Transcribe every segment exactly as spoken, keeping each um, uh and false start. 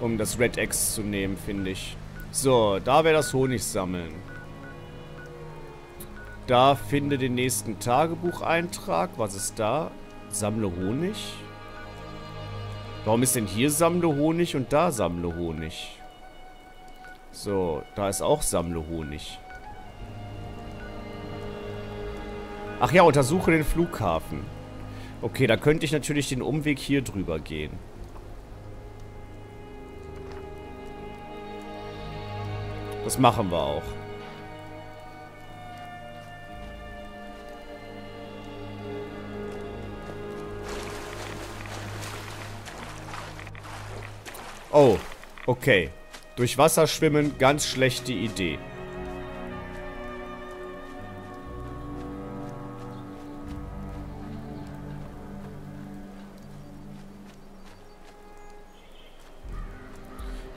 Um das Red X zu nehmen, finde ich. So, da wäre das Honigsammeln. Da finde den nächsten Tagebucheintrag. Was ist da? Sammle Honig. Warum ist denn hier Sammle Honig und da Sammle Honig? So, da ist auch Sammle Honig. Ach ja, untersuche den Flughafen. Okay, da könnte ich natürlich den Umweg hier drüber gehen. Das machen wir auch. Oh, okay. Durch Wasser schwimmen, ganz schlechte Idee.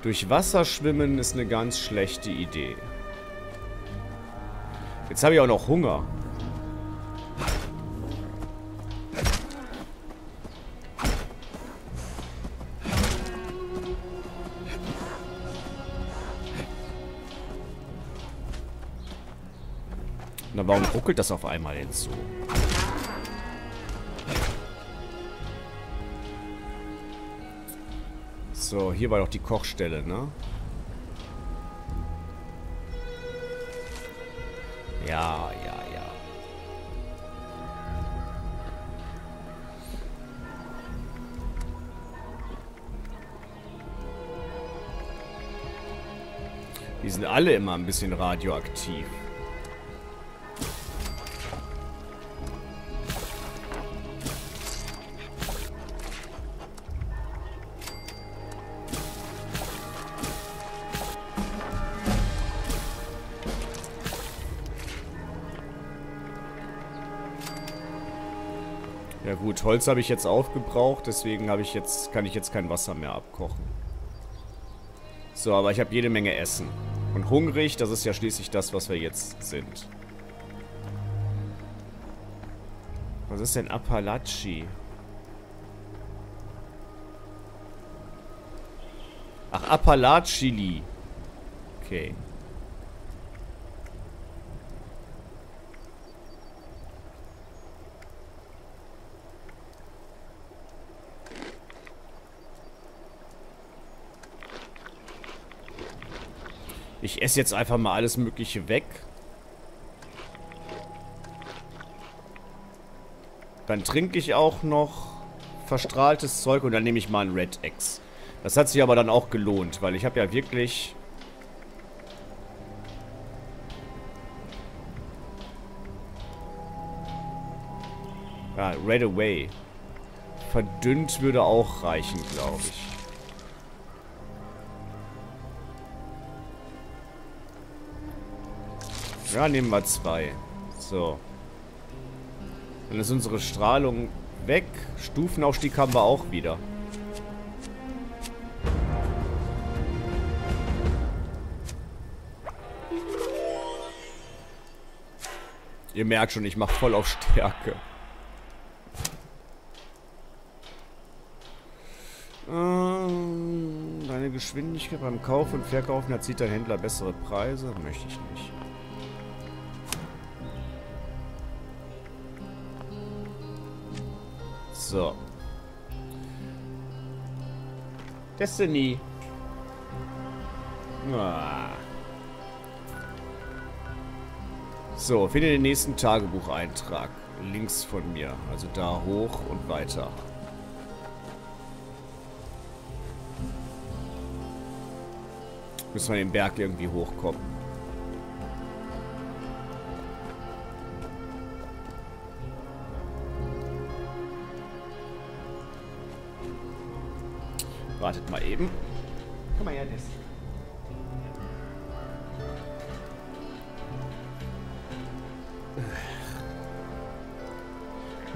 Durch Wasser schwimmen ist eine ganz schlechte Idee. Jetzt habe ich auch noch Hunger. Na, warum ruckelt das auf einmal hinzu? So, hier war doch die Kochstelle, ne? Ja, ja, ja. Die sind alle immer ein bisschen radioaktiv. Ja gut, Holz habe ich jetzt aufgebraucht, deswegen habe ich jetzt, kann ich jetzt kein Wasser mehr abkochen. So, aber ich habe jede Menge Essen. Und hungrig, das ist ja schließlich das, was wir jetzt sind. Was ist denn Appalachili? Ach, Appalachili. Okay. Ich esse jetzt einfach mal alles Mögliche weg. Dann trinke ich auch noch verstrahltes Zeug und dann nehme ich mal einen Red X. Das hat sich aber dann auch gelohnt, weil ich habe ja wirklich... Ah, Red Away. Verdünnt würde auch reichen, glaube ich. Ja, nehmen wir zwei. So. Dann ist unsere Strahlung weg. Stufenaufstieg haben wir auch wieder. Ihr merkt schon, ich mache voll auf Stärke. Ähm, deine Geschwindigkeit beim Kauf und Verkaufen erzielt dein Händler bessere Preise? Möchte ich nicht. So. Destiny. Ah. So, finde den nächsten Tagebucheintrag. Links von mir. Also da hoch und weiter. Müssen wir den Berg irgendwie hochkommen. Wartet mal eben. Komm mal her, Ness.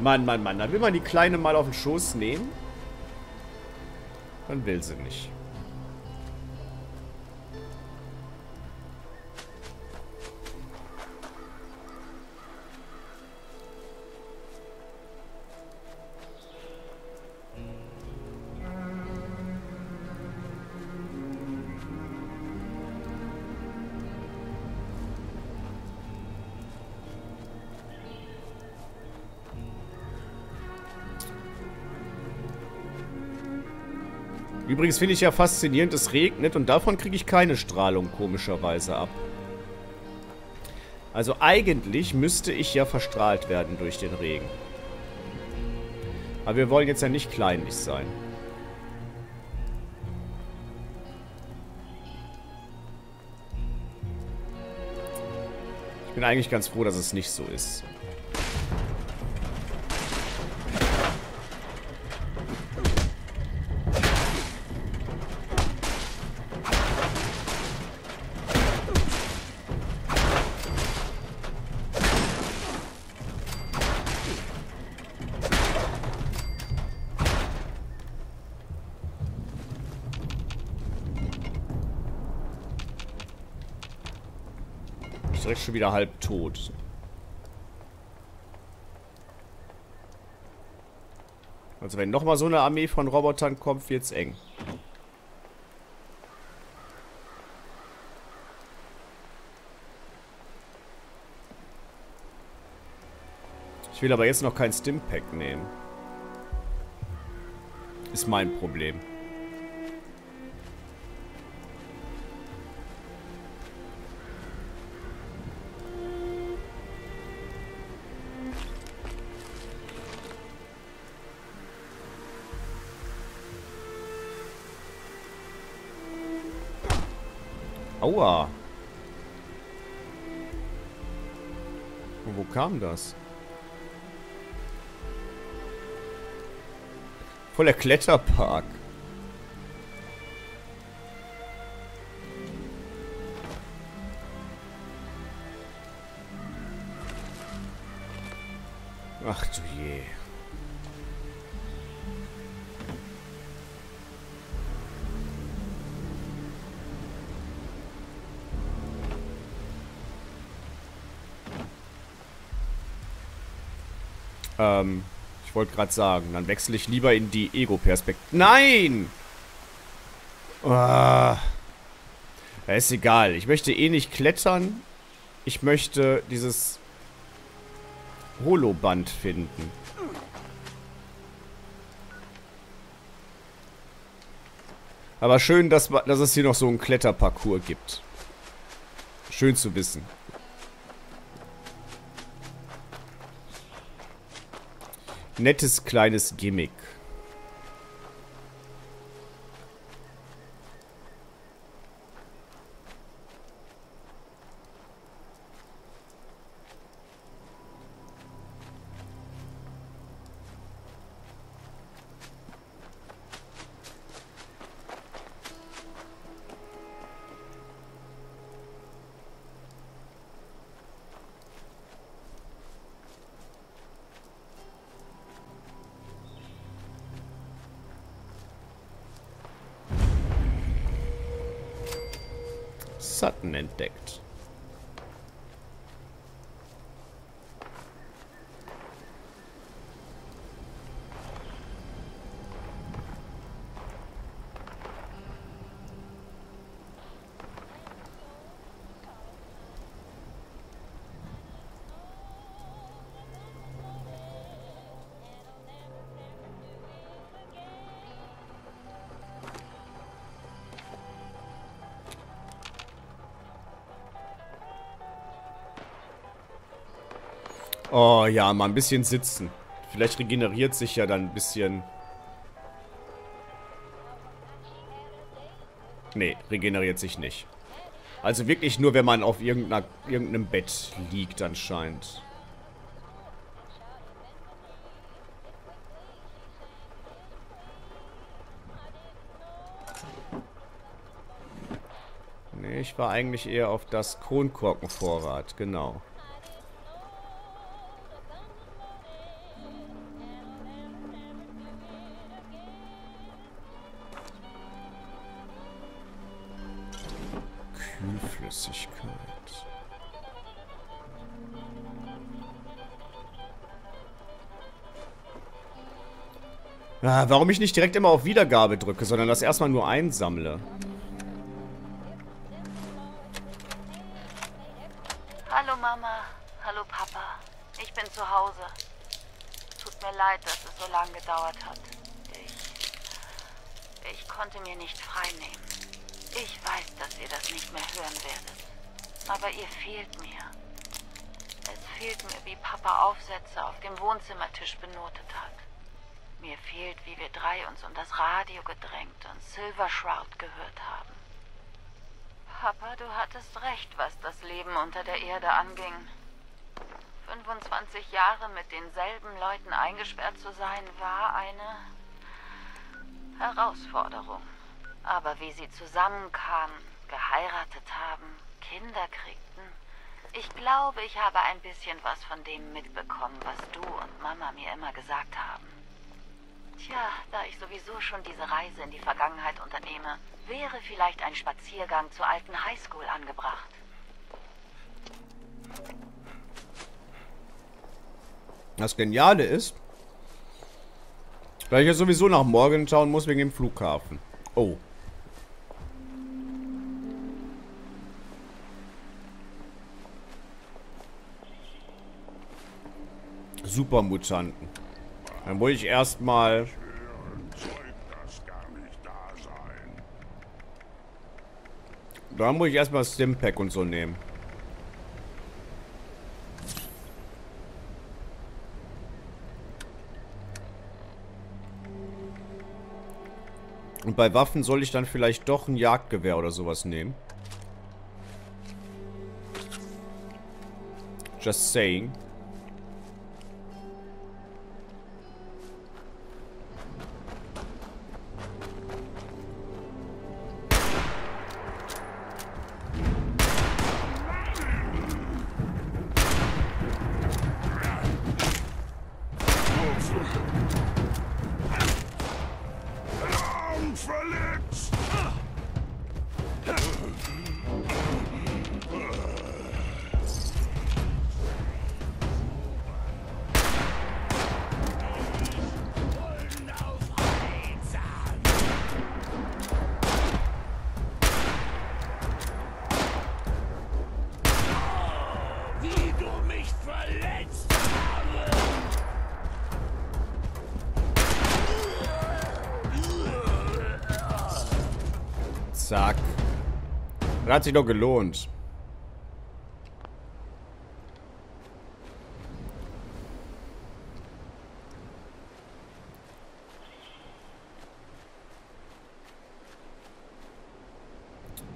Mann, Mann, Mann. Dann will man die Kleine mal auf den Schoß nehmen. Dann will sie nicht. Übrigens finde ich ja faszinierend, es regnet und davon kriege ich keine Strahlung komischerweise ab. Also eigentlich müsste ich ja verstrahlt werden durch den Regen. Aber wir wollen jetzt ja nicht kleinlich sein. Ich bin eigentlich ganz froh, dass es nicht so ist. Schon wieder halb tot. Also wenn nochmal so eine Armee von Robotern kommt, wird's eng. Ich will aber jetzt noch kein Stimpack nehmen. Ist mein Problem. Aua. Und wo kam das? Voller Kletterpark. Ach du je. Ähm, ich wollte gerade sagen, dann wechsle ich lieber in die Ego-Perspektive. Nein! Ah, ist egal. Ich möchte eh nicht klettern. Ich möchte dieses Holoband finden. Aber schön, dass, dass es hier noch so einen Kletterparcours gibt. Schön zu wissen. Nettes kleines Gimmick. Entdeckt. Oh ja, mal ein bisschen sitzen. Vielleicht regeneriert sich ja dann ein bisschen. Nee, regeneriert sich nicht. Also wirklich nur, wenn man auf irgendeiner, irgendeinem Bett liegt anscheinend. Nee, ich war eigentlich eher auf das Kronkorkenvorrat, genau. Flüssigkeit. Ah, warum ich nicht direkt immer auf Wiedergabe drücke, sondern das erstmal nur einsammle. Hallo Mama, hallo Papa. Ich bin zu Hause. Tut mir leid, dass es so lange gedauert hat. Ich, ich konnte mir nicht frei nehmen. Ich weiß, dass ihr das nicht mehr hören werdet. Aber ihr fehlt mir. Es fehlt mir, wie Papa Aufsätze auf dem Wohnzimmertisch benotet hat. Mir fehlt, wie wir drei uns um das Radio gedrängt und Silver Shroud gehört haben. Papa, du hattest recht, was das Leben unter der Erde anging. fünfundzwanzig Jahre mit denselben Leuten eingesperrt zu sein, war eine Herausforderung. Aber wie sie zusammenkamen, geheiratet haben, Kinder kriegten. Ich glaube, ich habe ein bisschen was von dem mitbekommen, was du und Mama mir immer gesagt haben. Tja, da ich sowieso schon diese Reise in die Vergangenheit unternehme, wäre vielleicht ein Spaziergang zur alten Highschool angebracht. Das Geniale ist, weil ich ja sowieso nach Morgantown muss wegen dem Flughafen. Oh. Super Mutanten. Dann wollte ich erstmal. Dann muss ich erstmal Stimpack und so nehmen. Und bei Waffen soll ich dann vielleicht doch ein Jagdgewehr oder sowas nehmen. Just saying. Zack. Das hat sich doch gelohnt.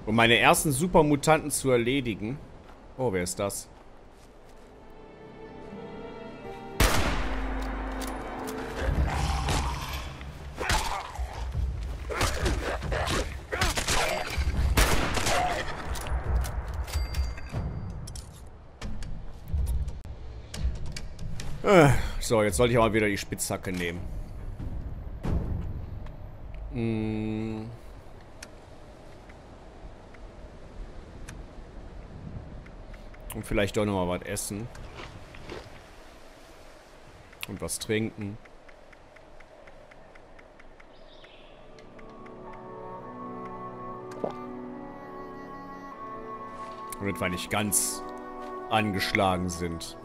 Um meine ersten Supermutanten zu erledigen. Oh, wer ist das? So, jetzt sollte ich mal wieder die Spitzhacke nehmen. Hm. Und vielleicht doch nochmal was essen. Und was trinken. Damit wir nicht ganz angeschlagen sind.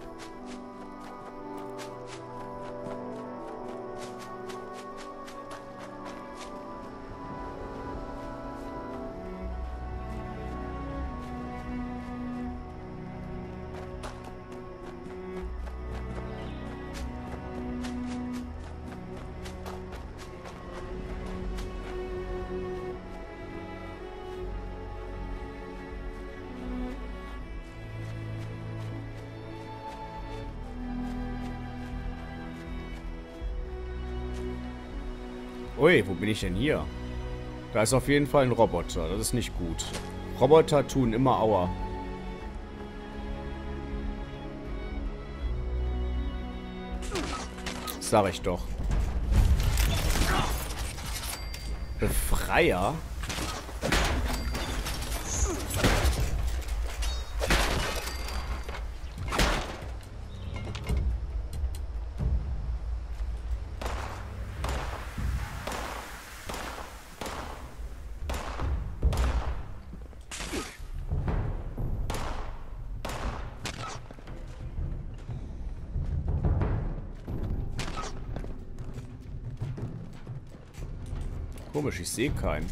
Ui, wo bin ich denn hier? Da ist auf jeden Fall ein Roboter. Das ist nicht gut. Roboter tun immer Aua. Das sag ich doch. Befreier? Komisch, ich sehe keinen.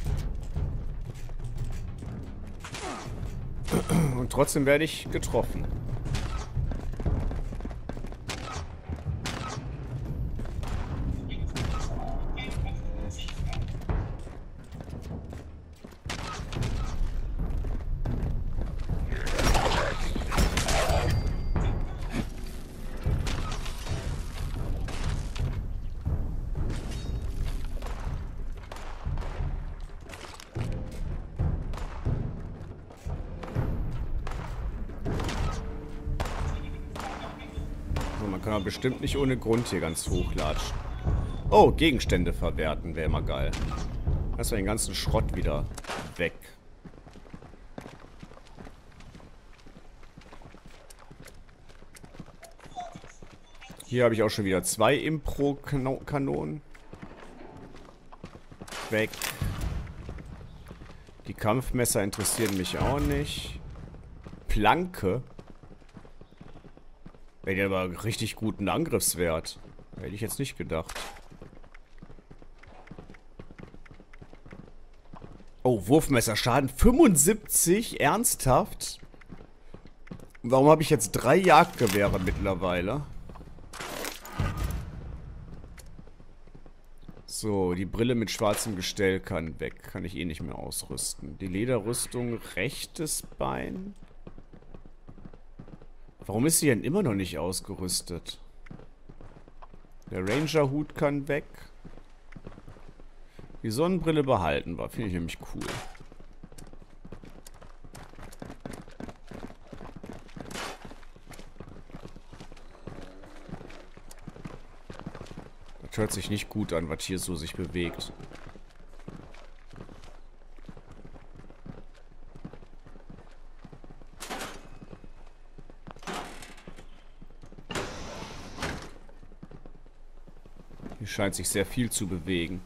Und trotzdem werde ich getroffen. Bestimmt nicht ohne Grund hier ganz hochlatschen. Oh, Gegenstände verwerten wäre immer geil. Lass mal den ganzen Schrott wieder weg. Hier habe ich auch schon wieder zwei Impro-Kanonen. Weg. Die Kampfmesser interessieren mich auch nicht. Planke. Wäre ja aber richtig guten Angriffswert. Hätte ich jetzt nicht gedacht. Oh, Wurfmesser Schaden fünfundsiebzig? Ernsthaft? Warum habe ich jetzt drei Jagdgewehre mittlerweile? So, die Brille mit schwarzem Gestell kann weg. Kann ich eh nicht mehr ausrüsten. Die Lederrüstung, rechtes Bein. Warum ist sie denn immer noch nicht ausgerüstet? Der Ranger-Hut kann weg. Die Sonnenbrille behalten war. Finde ich nämlich cool. Das hört sich nicht gut an, was hier so sich bewegt. Scheint sich sehr viel zu bewegen.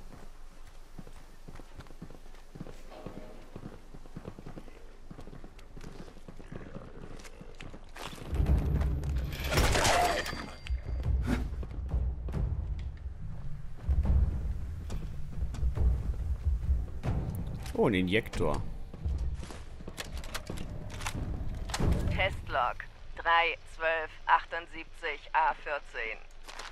Oh, ein Injektor. Test-Log drei zwölf achtundsiebzig A vierzehn.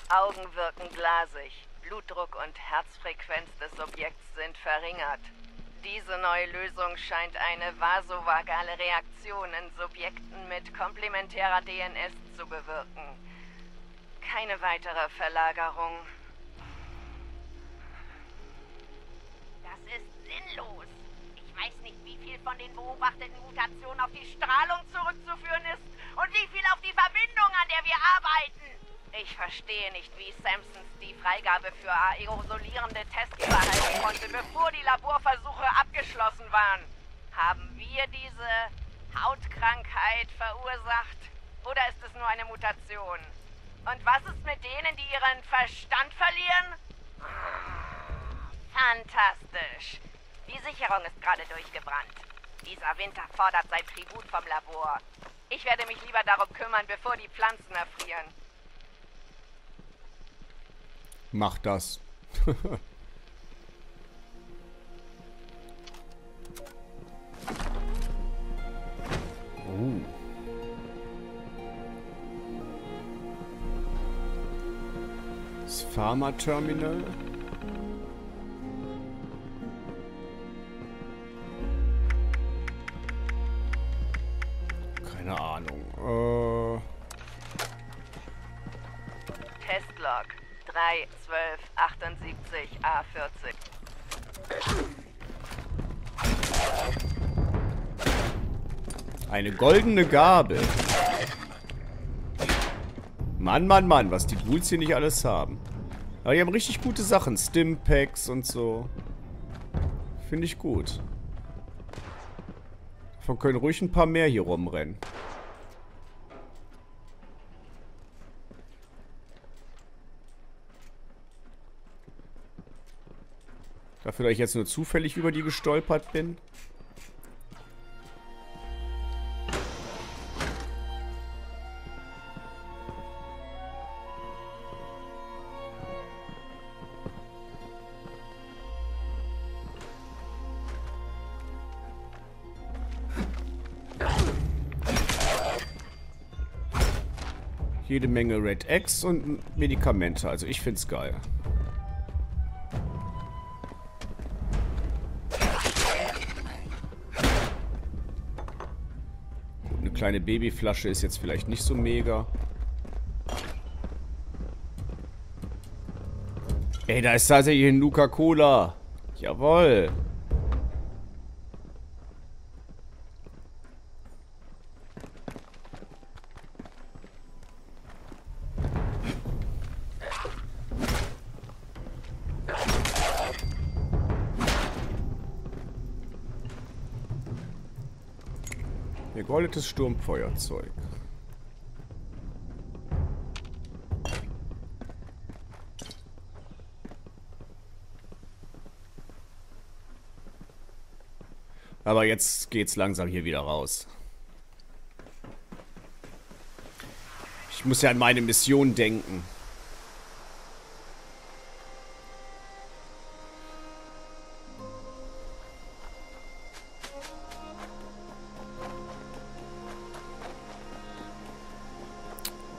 Augen wirken glasig. Blutdruck und Herzfrequenz des Subjekts sind verringert. Diese neue Lösung scheint eine vasovagale Reaktion in Subjekten mit komplementärer D N S zu bewirken. Keine weitere Verlagerung. Das ist sinnlos. Ich weiß nicht, wie viel von den beobachteten Mutationen auf die Strahlung zurückzuführen ist und wie viel auf die Verbindung, an der wir arbeiten. Ich verstehe nicht, wie Sampsons die Freigabe für aerosolierende Tests erhalten konnte, bevor die Laborversuche abgeschlossen waren. Haben wir diese Hautkrankheit verursacht? Oder ist es nur eine Mutation? Und was ist mit denen, die ihren Verstand verlieren? Fantastisch. Die Sicherung ist gerade durchgebrannt. Dieser Winter fordert sein Tribut vom Labor. Ich werde mich lieber darum kümmern, bevor die Pflanzen erfrieren. Mach das. uh. Das Pharma-Terminal. Keine Ahnung. Äh. Testlog. drei zwölf achtundsiebzig A vierzig. Eine goldene Gabel. Mann, Mann, Mann, was die Ghouls hier nicht alles haben. Aber die haben richtig gute Sachen. Stimpacks und so. Finde ich gut. Davon können ruhig ein paar mehr hier rumrennen. Dafür, dass ich jetzt nur zufällig über die gestolpert bin. jede Menge Red X und Medikamente. Also ich find's geil. Gut, eine kleine Babyflasche ist jetzt vielleicht nicht so mega. Ey, da ist tatsächlich ein Luca Cola. Jawohl. Vergoldetes Sturmfeuerzeug. Aber jetzt geht's langsam hier wieder raus. Ich muss ja an meine Mission denken.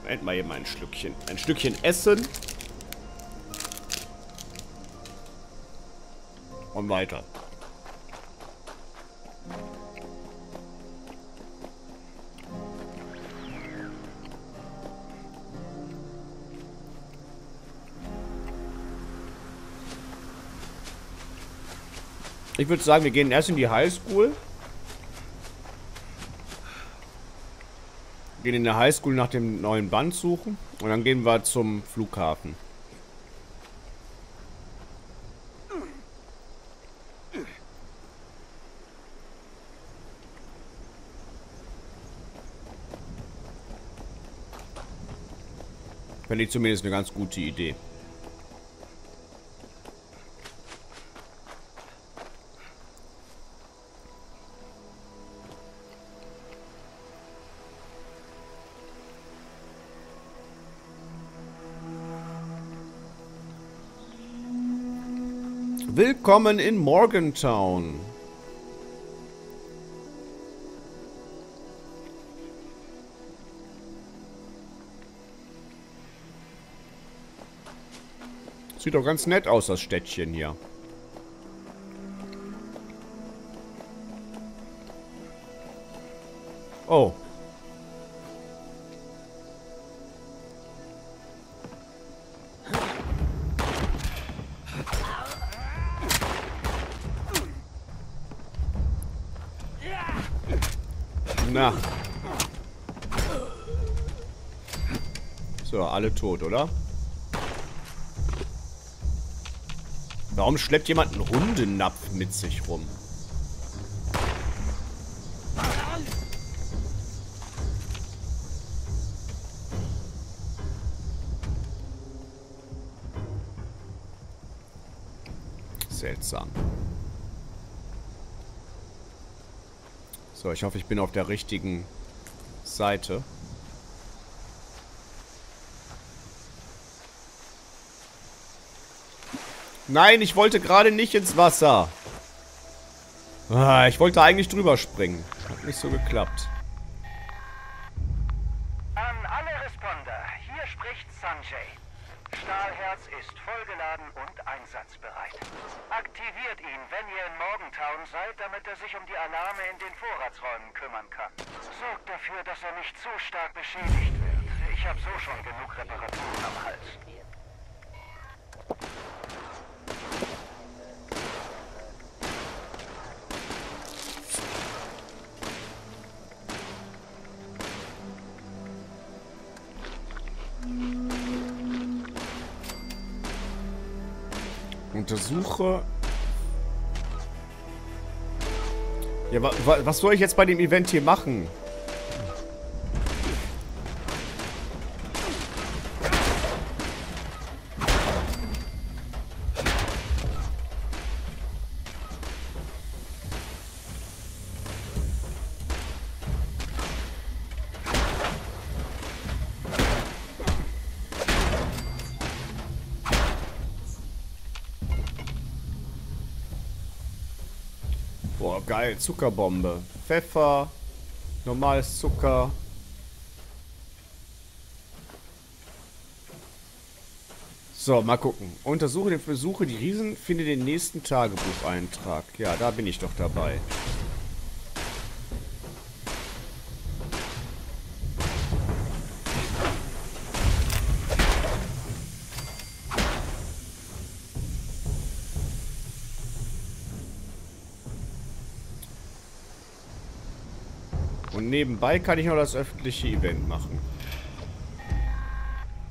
Moment mal, hier mal ein Schlückchen. Ein Stückchen essen. Und weiter. Ich würde sagen, wir gehen erst in die Highschool. Gehen in der Highschool nach dem neuen Band suchen. Und dann gehen wir zum Flughafen. Fände ich zumindest eine ganz gute Idee. Willkommen in Morgantown. Sieht doch ganz nett aus, das Städtchen hier. Oh. Na. So, alle tot, oder? Warum schleppt jemand einen Hundenapf mit sich rum? Seltsam. So, ich hoffe, ich bin auf der richtigen Seite. Nein, ich wollte gerade nicht ins Wasser. Ah, ich wollte eigentlich drüber springen. Hat nicht so geklappt. An alle Responder, hier spricht Sanjay. Stahlherz ist vollgeladen und einsatzbereit. Aktiviert ihn, wenn ihr in Morgantown seid, damit er sich um die Alarme in den Vorratsräumen kümmern kann. Sorgt dafür, dass er nicht zu stark beschädigt wird. Ich habe so schon genug Reparaturen am Hals. Untersuche. Ja, wa wa was soll ich jetzt bei dem Event hier machen? Geil, Zuckerbombe. Pfeffer, normales Zucker. So, mal gucken. Untersuche den Besuche die Riesen, finde den nächsten Tagebucheintrag. Ja, da bin ich doch dabei. Und nebenbei kann ich noch das öffentliche Event machen.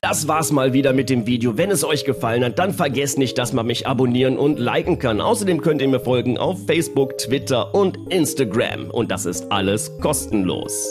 Das war's mal wieder mit dem Video. Wenn es euch gefallen hat, dann vergesst nicht, dass man mich abonnieren und liken kann. Außerdem könnt ihr mir folgen auf Facebook, Twitter und Instagram. Und das ist alles kostenlos.